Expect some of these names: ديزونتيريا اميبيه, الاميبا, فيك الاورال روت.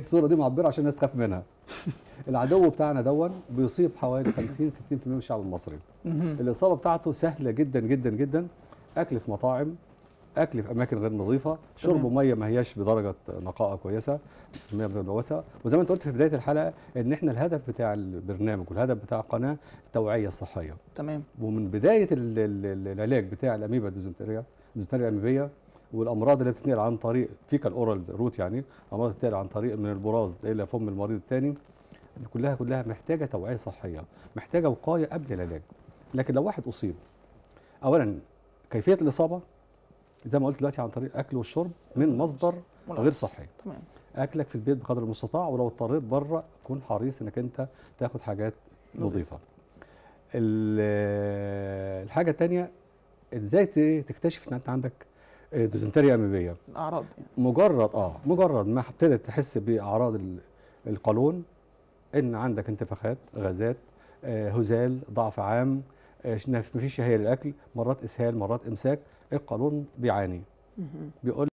الصوره دي معبره عشان الناس تخاف منها. العدو بتاعنا دون بيصيب حوالي 50-60% من الشعب المصري. الاصابه بتاعته سهله جدا جدا جدا، اكل في مطاعم، اكل في اماكن غير نظيفه، شرب ميه ما هياش بدرجه نقاءه كويسه، ميه ملوثه، وزي ما انت قلت في بدايه الحلقه ان احنا الهدف بتاع البرنامج والهدف بتاع القناه التوعيه الصحيه. تمام. ومن بدايه العلاج بتاع الاميبا ديزونتيريا الاميبيه والامراض اللي بتتنقل عن طريق فيك الاورال روت، يعني امراض بتتنقل عن طريق من البراز الى فم المريض الثاني، كلها محتاجه توعيه صحيه، محتاجه وقايه قبل العلاج. لكن لو واحد اصيب، اولا كيفيه الاصابه زي ما قلت دلوقتي عن طريق اكل والشرب من مصدر غير صحي. تمام. اكلك في البيت بقدر المستطاع، ولو اضطريت بره كن حريص انك انت تاخد حاجات نظيفه. الحاجه الثانيه ازاي تكتشف ان انت عندك ديزونتيريا اميبيه؟ اعراض يعني. مجرد ما ابتدت تحس باعراض القولون، ان عندك انتفاخات، غازات، هزال، ضعف عام، مفيش شهية للاكل، مرات اسهال، مرات امساك، القولون بيعاني. بيقول